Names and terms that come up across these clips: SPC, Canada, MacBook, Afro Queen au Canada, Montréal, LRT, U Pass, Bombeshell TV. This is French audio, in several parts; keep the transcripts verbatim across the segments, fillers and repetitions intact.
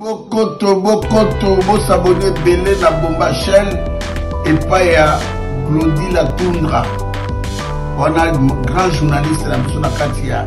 Bon compte, bon compte, bon s'abonner Belé la Bombeshell et pas ya Claudie la Toundra. On a un grand journaliste la mission à Katia.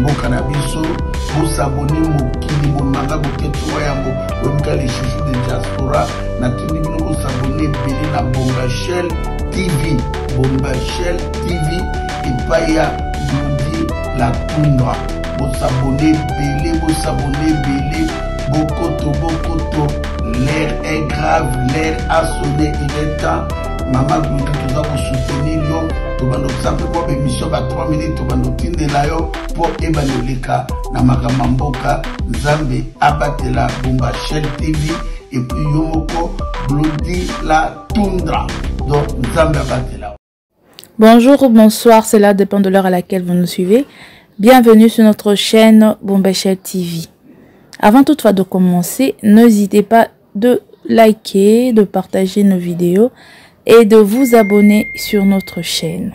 Mon cannabiso, bon s'abonner mon kini mon manga mon ketuayango. On a les chouchous de diaspora. Naturellement bon s'abonner Belé la Bombeshell T V, Bombeshell T V et pas ya Claudie la Toundra. Bon s'abonner Belé, bon s'abonner Belé. Bokoto, Bokoto, l'air est grave, l'air a sonné, il est temps. Maman, nous devons vous soutenir, nous devons nous avoir une émission à trois minutes, nous devons nous tenir pour évaluer les cas. Namakamamboka, Zambé, Abatela, Bombeshell T V, et puis Yomoko, Claudie la Toundra. Donc, Zambé, Abatela. Bonjour ou bonsoir, cela dépend de l'heure à laquelle vous nous suivez. Bienvenue sur notre chaîne Bombeshell T V. Avant toutefois de commencer, n'hésitez pas de liker, de partager nos vidéos et de vous abonner sur notre chaîne.